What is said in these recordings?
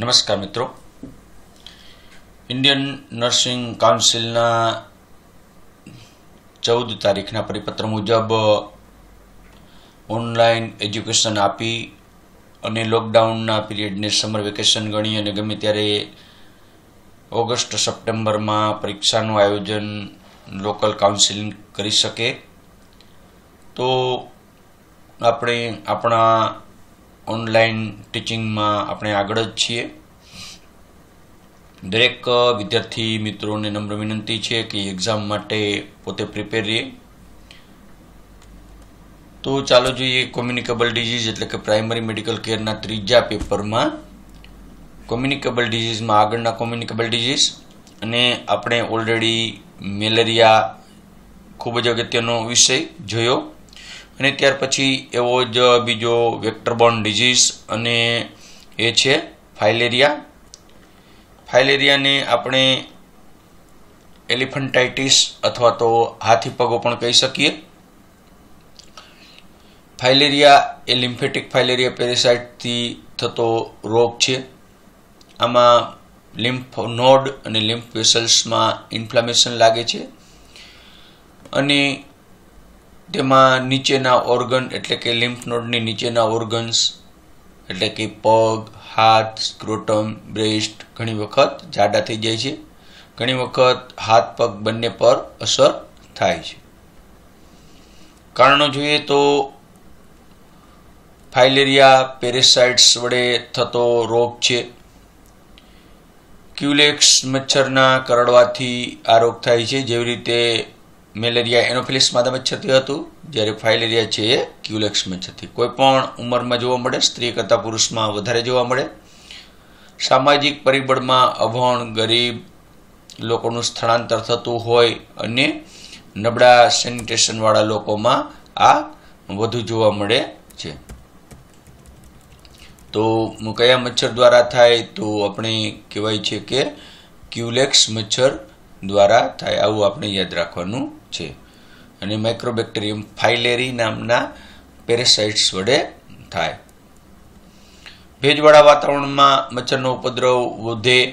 નમસ્કાર મિત્રો, Indian nursing કાઉન્સિલના 14 તારીખના પરિપત્ર મુજબ ઓનલાઈન એજ્યુકેશન આપી અને લોકડાઉનના પીરિયડને સમર વેકેશન ગણી અને ગમે ત્યારે ઓગસ્ટ સપ્ટેમ્બરમાં પરીક્ષાનું આયોજન લોકલ કાઉન્સિલિંગ કરી શકે તો આપણે આપણા ઓનલાઈન ટીચિંગમાં આપણે આગળ જ છીએ। દરેક વિદ્યાર્થી મિત્રોને નમ્ર વિનંતી છે કે એક્ઝામ માટે પોતે પ્રિપેર રહે। તો ચાલો જોઈએ કોમ્યુનિકેબલ ડિઝીઝ એટલે કે પ્રાઇમરી મેડિકલ કેરના ત્રીજા પેપરમાં કોમ્યુનિકેબલ ડિઝીઝમાં આગળના કોમ્યુનિકેબલ ડિઝીઝ અને આપણે ઓલરેડી મેલેરિયા ખૂબ જ અગત્યનો વિષય જોયો અને ત્યાર પછી એવો જ બીજો વેક્ટરબોર્ન ડિઝીઝ અને એ છે ફાઇલેરિયા। ફાઇલેરિયાને આપણે એલિફન્ટાઇટિસ અથવા તો હાથી પગો પણ કહી શકીએ। ફાઇલેરિયા એ લિમ્ફેટિક ફાઇલેરિયા પેરેસાઇટથી થતો રોગ છે। આમાં લિમ્ફ નોડ અને લિમ્ફ વેસલ્સમાં ઇન્ફ્લેમેશન લાગે છે અને તેમાં નીચેના ઓર્ગન એટલે કે લિમ્ફ નોડની નીચેના ઓર્ગન્સ એટલે કે પગ, હાથ, સ્ક્રોટમ, બ્રેસ્ટ ઘણી વખત જાડા થઈ જાય છે। ઘણી વખત હાથ પગ બંને પર અસર થાય છે। કારણો જોઈએ તો ફાઇલેરિયા પેરેસાઇટ્સ વડે થતો રોગ છે। ક્યુલેક્સ મચ્છરના કરડવાથી આ રોગ થાય છે। જેવી રીતે મેલેરિયા એનોફિલિસ માદા મચ્છરથી હતું, જ્યારે ફાઇલેરિયા છે એ ક્યુલેક્સ મચ્છરથી કોઈપણ ઉંમરમાં જોવા મળે, સ્ત્રી કરતાં પુરુષમાં વધારે જોવા મળે। સામાજિક પરિબળમાં અભણ ગરીબ લોકોનું સ્થળાંતર થતું હોય અને નબળા સેનિટેશનવાળા લોકોમાં આ વધુ જોવા મળે છે। તો કયા મચ્છર દ્વારા થાય તો આપણે કહેવાય છે કે ક્યુલેક્સ મચ્છર द्वारा थाय, आवुं आपणे याद राखवानुं छे। अने माइक्रोबेक्टेरियम फाइलेरी नामना पेरेसाइट्स वडे थाय। भेजवाड़ा वातावरणमां मच्छरनो उपद्रव वधे।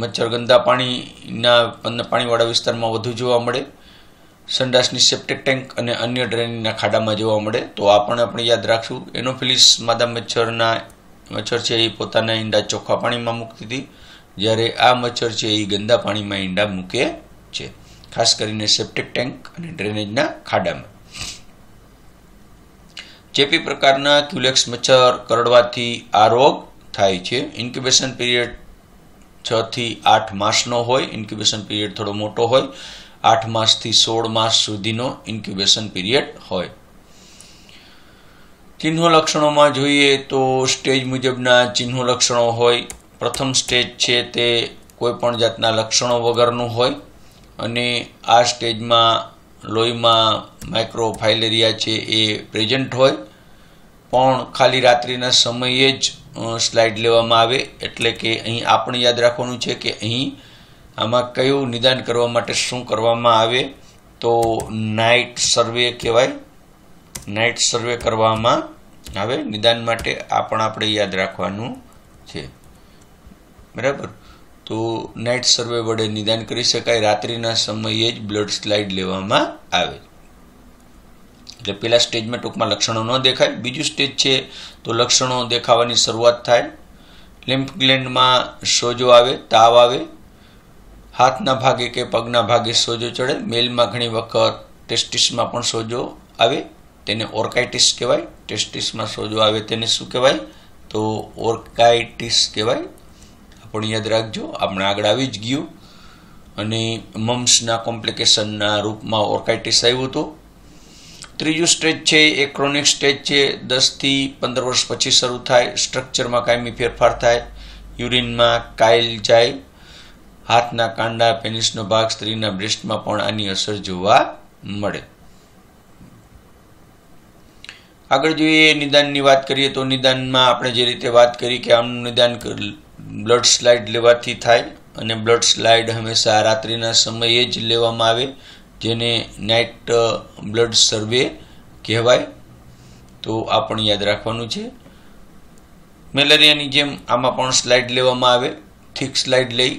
मच्छर गंदा पाणीवाळा विस्तारमां वधु जोवा मळे। संडासनी सेप्टिक टेंक अने अन्य ड्रेनेजना खाडामां जोवा मळे। तो आ पण आपणे याद राखशुं। एनोफिलिस मादा मच्छर छे ए पोताना ईंडा चोखा पाणीमां मूकती हती, જ્યારે આ મચ્છર છે એ ગંદા પાણીમાં ઈંડા મૂકે છે, ખાસ કરીને સેપ્ટિક ટેન્ક અને ડ્રેનેજના ખાડામાં। ચેપી પ્રકારના ક્યુલેક્સ મચ્છર કરડવાથી આ રોગ થાય છે। ઇન્ક્યુબેશન પીરિયડ 6 થી 8 માસનો હોય। ઇન્ક્યુબેશન પીરિયડ થોડો મોટો હોય, 8 માસથી 16 માસ સુધીનો ઇન્ક્યુબેશન પીરિયડ હોય। ચિહ્નો લક્ષણોમાં જોઈએ તો સ્ટેજ મુજબના ચિહ્નો લક્ષણો હોય। પ્રથમ સ્ટેજ છે તે કોઈપણ જાતના લક્ષણો વગરનું હોય અને આ સ્ટેજમાં લોહીમાં માઇક્રોફાઇલેરિયા છે એ પ્રેઝન્ટ હોય, પણ ખાલી રાત્રિના સમયે જ સ્લાઇડ લેવામાં આવે। એટલે કે અહીં આપણે યાદ રાખવાનું છે કે અહીં આમાં કયું નિદાન કરવા માટે શું કરવામાં આવે તો નાઇટ સર્વે કહેવાય, નાઇટ સર્વે કરવામાં આવે નિદાન માટે। આ પણ આપણે યાદ રાખવાનું છે, बराबर। तो नाइट सर्वे वडे निदान करी शकाय। रात्रिना समये ज ब्लड स्लाइड लेवामां आवे। એટલે પહેલા સ્ટેજમાં ટૂંકમાં લક્ષણો ન દેખાય। બીજું સ્ટેજ છે તો લક્ષણો દેખાવાની શરૂઆત થાય। લિમ્ફ ગ્લેન્ડમાં સોજો આવે, તાવ આવે, હાથના ભાગે કે પગના ભાગે સોજો ચડે। મેલમાં ઘણી વખત ટેસ્ટિસમાં પણ સોજો આવે, તેને ઓર્કાઇટિસ કહેવાય। ટેસ્ટિસમાં સોજો આવે તેને શું કહેવાય તો ઓર્કાઇટિસ કહેવાય। પણ યાદ રાખજો, આપણે આગળ આવી જ ગયું અને મમ્સના કોમ્પ્લિકેશનના રૂપમાં ઓર્કાઇટિસ આવ્યું હતું। ત્રીજું સ્ટેજ છે એ ક્રોનિક સ્ટેજ છે, 10 થી 15 વર્ષ પછી શરૂ થાય। સ્ટ્રક્ચરમાં કાયમી ફેરફાર થાય, યુરિનમાં કાઇલ જાય, હાથના કાંડા, પેનિસનો ભાગ, સ્ત્રીના બ્રેસ્ટમાં પણ આની અસર જોવા મળે। આગળ જોઈએ નિદાનની વાત કરીએ તો નિદાનમાં આપણે જે રીતે વાત કરી કે આમનું નિદાન બ્લડ સ્લાઇડ લેવાથી થાય અને બ્લડ સ્લાઇડ હંમેશા રાત્રિના સમયે જ લેવામાં આવે, જેને નાઇટ બ્લડ સર્વે કહેવાય। તો આ પણ યાદ રાખવાનું છે। મેલેરિયાની જેમ આમાં પણ સ્લાઇડ લેવામાં આવે, થીક સ્લાઇડ લઈ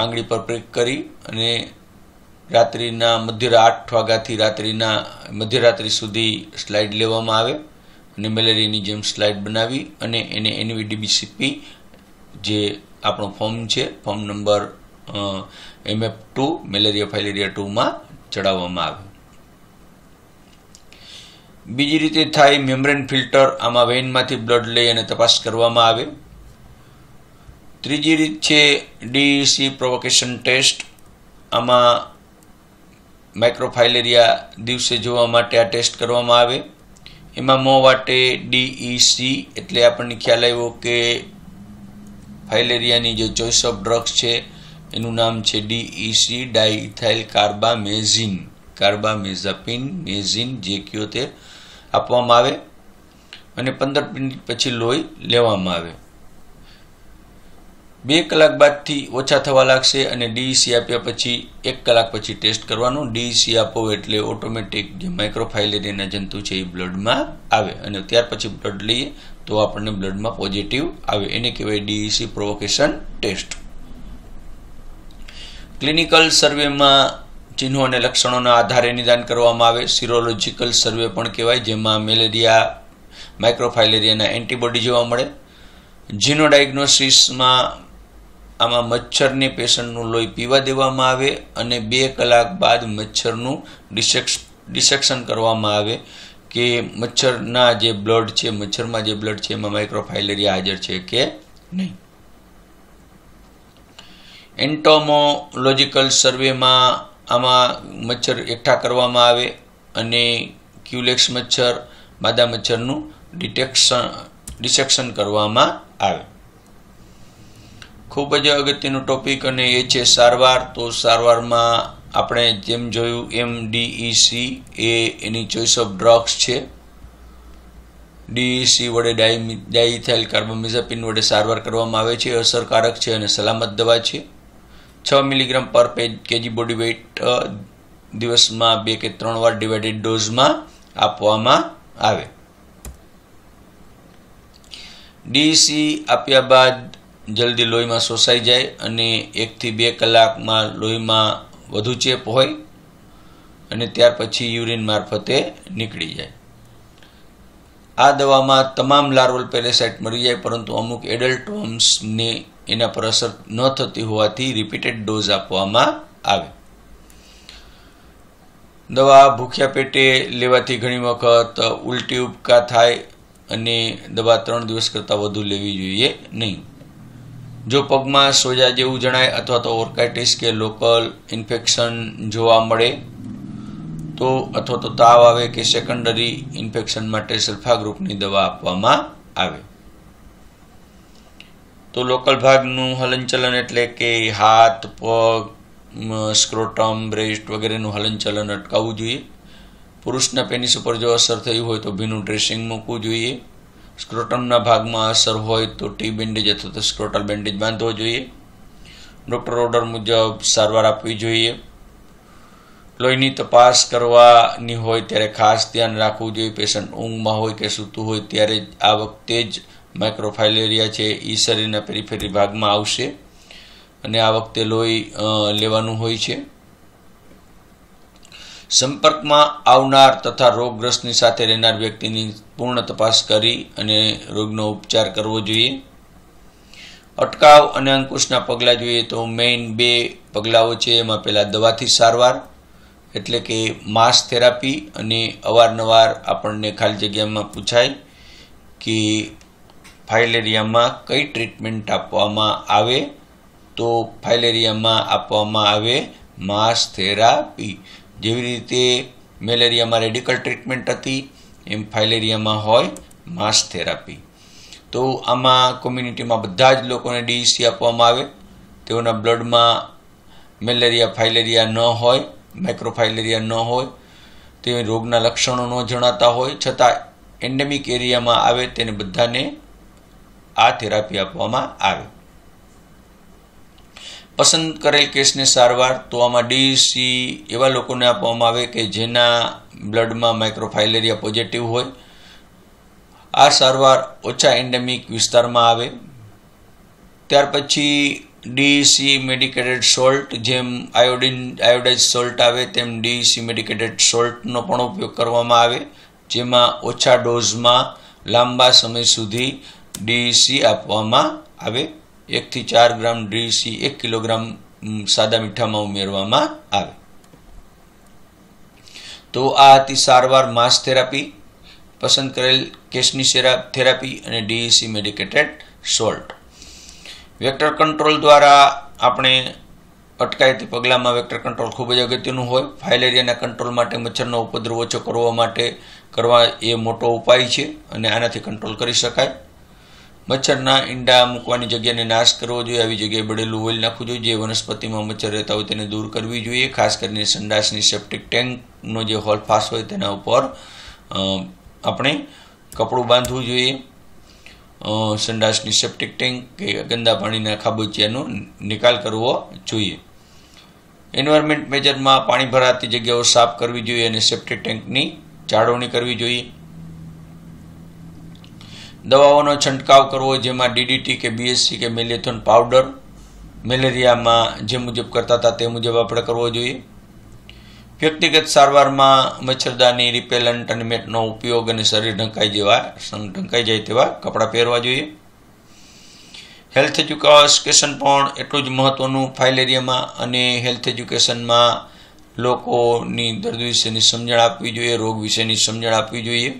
આંગળી પર પ્રેક કરી અને રાત્રિના મધ્યરાત્રિ સુધી સ્લાઇડ લેવામાં આવે અને મેલેરિયાની જેમ સ્લાઇડ બનાવી અને એને NVDBCP જે આપણો ફોર્મ છે, form number MF2 malaria filaria 2 માં ચડાવવામાં આવે। बीजी रीते थाय मेम्ब्रेन फिल्टर आमा वेन मांथी ब्लड लई तपास करवामां आवे। त्रीजी रीत छे डीसी प्रोवोकेशन टेस्ट। आमा माइक्रोफाइलेरिया दिवसे जोवा माटे आ टेस्ट करवामां आवे। एमां मोवाटे DEC एटले आपणने ख्याल आव्यो के फाइलेरियानी जे चोइस ऑफ ड्रग्स छे एनुं नाम छे DEC डाइथाइल कार्बामेजिन कार्बामेजापीन मेजिन जे क्यों ते આપવામાં આવે અને 15 મિનિટ પછી લોહી લેવામાં આવે। 2 કલાક બાદથી ઓછા થવા લાગશે અને DEC આપ્યા પછી 1 કલાક પછી ટેસ્ટ કરવાનો। DEC આપો એટલે ઓટોમેટિક જે માઇક્રોફાઇલેરિયાના જંતુ છે એ બ્લડમાં આવે અને ત્યાર પછી બ્લડ લઈએ તો આપણને બ્લડમાં પોઝિટિવ આવે, એને કહેવાય DEC પ્રોવોકેશન ટેસ્ટ। ક્લિનિકલ સર્વેમાં चिन्हों ने लक्षणों आधारे निदान करवामां आवे। सीरोलॉजिकल सर्वे पण कहेवाय, जेमां मेलेरिया माइक्रोफाइलेरियाना एंटीबॉडी जोवा मळे। जीनो डायग्नोसिस मां आमां मच्छरने पेशेंटनुं लोही पीवा देवामां आवे अने 2 कलाक बाद मच्छरनुं डिसेक्शन करवामां आवे के मच्छरना जे ब्लड छे, मच्छरमां जे ब्लड छे एमां माइक्रोफाइलेरिया हाजर छे के नहीं। एंटोमोलॉजिकल सर्वे मां आमा मच्छर एकठा करवामां आवे अने क्यूलेक्स मच्छर मादा मच्छरनुं डिसेक्शन करवामां आवे। खूब ज अगत्यनो टॉपिक अने ए छे सारवार। तो सारवारमां आपणे जेम जोयुं एम DEC एनी चोइस ऑफ ड्रग्स छे। DEC वडे डाइथाइल कार्बामेजापीन वडे सारवार करवामां आवे छे, असरकारक छे अने सलामत दवा छे। 6 मिलीग्राम पर kg बॉडी वेट दिवस में 2 के 3 वार डिवाइडेड डोज में आपवामां आवे। DEC आप्या बाद जल्दी लोही में सोसाई जाए अने 1 થી 2 कलाक में लोही में वधु चेप होय अने त्यार पछी यूरिन मार्फते निकली जाए। आ दवा में तमाम लार्वल पेरेसाइट मरी जाए, परंतु अमुक एडल्ट वर्म्स ने एना पर असर न थती होवाथी रिपीटेड डोज आपवामां आवे। दवा भूख्या पेटे लेवाथी घणी वखत उल्टी उपका थाय अने दवा 3 दिवस करता वधु लेवी जोईए नहीं। जो पगमां सोजा जेवुं जणाय अथवा तो ऑर्काइटिस के लोकल इन्फेक्शन जोवा मळे तो अथवा तो ताव आवे के सेकंडरी इन्फेक्शन माटे सल्फा ग्रुपनी दवा आपवामां आवे। तो लोकल भागनु हलनचलन एटले के हाथ, पग, स्क्रोटम, ब्रेस्ट वगैरेनु हलनचलन अटकाववुं जोईए। पुरुषना पेनिस पर जो असर थई होय तो भीनु ड्रेसिंग मूकवुं जोईए। स्क्रोटमना भागमां असर होय तो टी बेन्डेज अथवा तो स्क्रोटल बेन्डेज बांधवो जोईए। डॉक्टर ऑर्डर मुजब सारवार आपवी जोईए। लोहीनी तपास करवानी होय त्यारे खास ध्यान राखवुं जोईए। पेशेंट ઊંઘમાં होय કે સૂતું હોય ત્યારે આ વખતે જ माइक्रोफाइलेरिया है ई शरीर पेरीफेरी भाग में आवशे अने आ वखते लोही लेवानुं होय छे। संपर्क में आवनार तथा रोगग्रस्तनी साथे रहेनार व्यक्तिनी पूर्ण तपास करी अने रोगनो उपचार करवो जोईए। अटकाव अने अंकुशना पगला जोईए तो मेन 2 पगलाओ छे। एमां पहेला दवाथी सारवार एटले के मास थेरापी अने अवारनवार आपणने खाली जग्यामां पूछाय के फाइलेरिया में कई ट्रीटमेंट आपवामां आवे तो फाइलेरिया में आपवामां आवे मास थेरापी। जेवी रीते मेलेरिया में रेडिकल ट्रीटमेंट थी एम फाइलेरिया में होय मास थेरापी। तो आमा कम्युनिटी में बधा ज लोकोने DEC आपवामां आवे, तेओना ब्लड में मेलेरिया फाइलेरिया न होय, माइक्रोफाइलेरिया न होय, ते रोगना लक्षणों न जणाता होय छतां एंडेमिक एरिया में आवे तेने बधाने आ थेरापी आपवामां आवे। पसंद करेल केस ने सारवार तो आमा DEC एवा लोकोने आपवामां आवे के जेना ब्लड में माइक्रोफाइलेरिया पॉजिटिव होय આ સારવાર ઓછા એન્ડેમિક વિસ્તારમાં આવે. ત્યાર પછી DEC મેડિકેટેડ સોલ્ટ, જેમ આયોડાઇઝ સોલ્ટ આવે તેમ DEC મેડિકેટેડ સોલ્ટનો પણ ઉપયોગ કરવામાં આવે, જેમાં ઓછા ડોઝમાં લાંબા સમય સુધી DEC આપવામાં આવે. 1 થી 4 ગ્રામ DEC 1 કિલોગ્રામ સાદા મીઠામાં ઉમેરવામાં આવે. તો આ હતી સારવાર માસ થેરાપી, પસંદ કરેલ કેસની થેરાપી અને DEC medicated salt. Vector control દ્વારા આપણે અટકાયતી પગલામાં વેક્ટર કંટ્રોલ ખૂબ જ અગત્યનું હોય. ફાઇલેરિયાના કંટ્રોલ માટે મચ્છરનો ઉપદ્રવ ઓછો કરવા માટે એ મોટો ઉપાય છે અને આનાથી કંટ્રોલ કરી શકાય. મચ્છરના ઈંડા મૂકવાની જગ્યાને નાશ કરવો જોઈએ. આવી જગ્યાએ બળેલું ઓઇલ નાખવું જોઈએ. જે વનસ્પતિમાં મચ્છર રહેતા હોય તેને દૂર કરવી જોઈએ. ખાસ કરીને સંડાસની સેપ્ટિક ટેન્કનો જે હોલ ફાસ હોય તેના ઉપર આપણે કપડું બાંધવું જોઈએ. સંડાસની સેપ્ટિક ટેન્ક કે ગંદા પાણીના ખાબોચિયાનો નિકાલ કરવો જોઈએ. એન્વાયરમેન્ટ મેજરમાં પાણી ભરાતી જગ્યાઓ સાફ કરવી જોઈએ અને સેપ્ટિક ટેન્કની જાળવણી કરવી જોઈએ. દવાઓનો છંટકાવ કરવો, જેમાં DDT કે BSC કે મેલેથોન પાવડર મેલેરિયામાં જે મુજબ કરતા હતા તે મુજબ આપણે કરવો જોઈએ. વ્યક્તિગત સારવારમાં મચ્છરદાની, રિપેલન્ટ અને મેટનો ઉપયોગ અને શરીર ઢંકાઈ જાય તેવા કપડાં પહેરવા જોઈએ. હેલ્થ એજ્યુકેશન પણ એટલું જ મહત્ત્વનું. ફાઇલેરિયામાં અને હેલ્થ એજ્યુકેશનમાં લોકોની દર્દ વિશેની સમજણ આપવી જોઈએ, રોગ વિશેની સમજણ આપવી જોઈએ.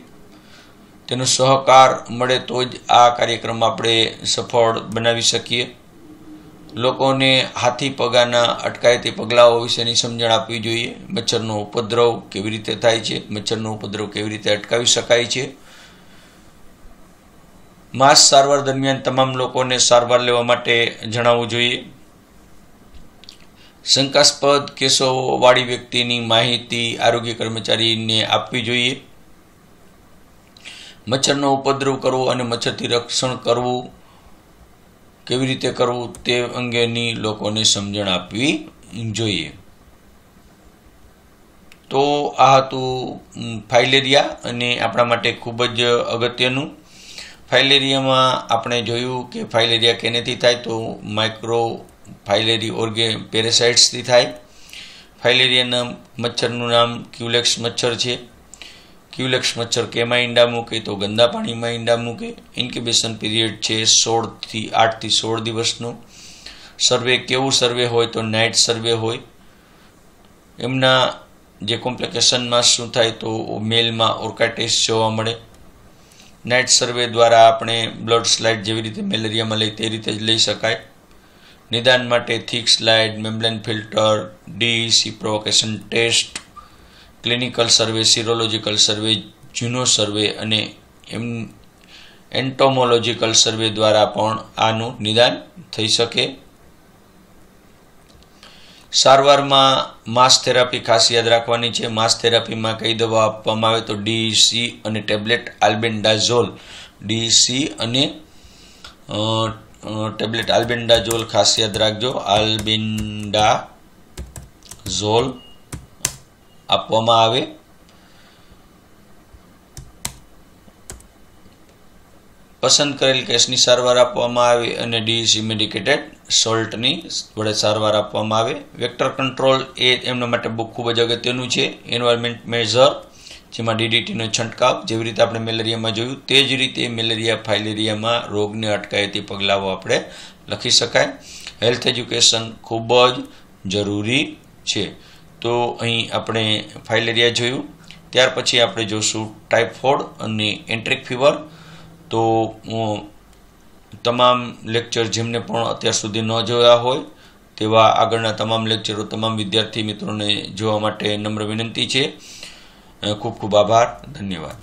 તેનો સહકાર મળે તો જ આ કાર્યક્રમ આપણે સફળ બનાવી શકીએ. લોકોને હાથી પગાના અટકાયતી પગલાઓ વિશેની સમજણ આપવી જોઈએ. મચ્છરનો ઉપદ્રવ કેવી રીતે થાય છે, મચ્છરનો ઉપદ્રવ કેવી રીતે અટકાવી શકાય છે. માસ સારવાર દરમિયાન તમામ લોકોને સારવાર લેવા માટે જણાવવું જોઈએ. શંકાસ્પદ કેસોવાળી વ્યક્તિની માહિતી આરોગ્ય કર્મચારીને આપવી જોઈએ. મચ્છરનો ઉપદ્રવ કરવો અને મચ્છરથી રક્ષણ કરવું કેવી રીતે કરવું તે અંગેની લોકોને સમજણ આપવી જોઈએ. તો આ હતું ફાઇલેરિયા અને આપણા માટે ખૂબ જ અગત્યનું. ફાઇલેરિયામાં આપણે જોયું કે ફાઇલેરિયા કેનેથી થાય, તો માઇક્રોફાઇલેરી પેરેસાઇટ્સથી થાય. ફાઇલેરિયાના મચ્છરનું નામ ક્યુલેક્સ મચ્છર છે. ક્યુલેક્સ મચ્છર કેમાં ઈંડા મૂકે, તો ગંદા પાણીમાં ઈંડા મૂકે. ઇન્ક્યુબેશન પીરિયડ છે 8 થી 16 દિવસનો. સર્વે કેવું સર્વે હોય તો નાઇટ સર્વે હોય. એમના જે કોમ્પ્લિકેશનમાં શું થાય તો મેલમાં ઓર્કાઇટિસ જોવા મળે. નાઇટ સર્વે દ્વારા આપણે બ્લડ સ્લાઇડ જેવી રીતે મેલેરિયામાં લઈ તે રીતે જ લઈ શકાય. નિદાન માટે thick slide, membrane filter, DEC provocation test, clinical survey, serological survey, જૂનો સર્વે અને એન્ટોમોલોજિકલ સર્વે દ્વારા પણ આનું નિદાન થઈ શકે. સારવારમાં માસ થેરાપી ખાસ યાદ રાખવાની છે. માસ થેરાપીમાં કઈ દવા આપવામાં આવે તો DEC અને ટેબ્લેટ આલ્બેન્ડાઝોલ, ખાસ યાદ રાખજો. આલ્બેન્ડાઝોલ આપવામાં આવે. પસંદ કરેલ કેસની સારવાર આપવામાં આવે અને DEC મેડિકેટેડ સોલ્ટની વડે સારવાર આપવામાં આવે. વેક્ટર કંટ્રોલ એમના માટે બહુ ખૂબ જ અગત્યનું છે. એન્વાયરમેન્ટ મેજર, જેમાં DDTનો છંટકાવ જેવી રીતે આપણે મેલેરિયામાં જોયું તે જ રીતે મેલેરિયા ફાઇલેરિયામાં રોગને અટકાયતી પગલાઓ આપણે લખી શકાય. હેલ્થ એજ્યુકેશન ખૂબ જ જરૂરી છે. તો અહીં આપણે ફાઇલેરિયા જોયું. ત્યાર પછી આપણે જોશું ટાઇફોઇડ અને એન્ટ્રિક ફીવર. તો તમામ લેક્ચર જેમને પણ અત્યાર સુધી ન જોયા હોય તેવા આગળના તમામ લેક્ચરો તમામ વિદ્યાર્થી મિત્રોને જોવા માટે નમ્ર વિનંતી છે. ખૂબ ખૂબ આભાર, ધન્યવાદ.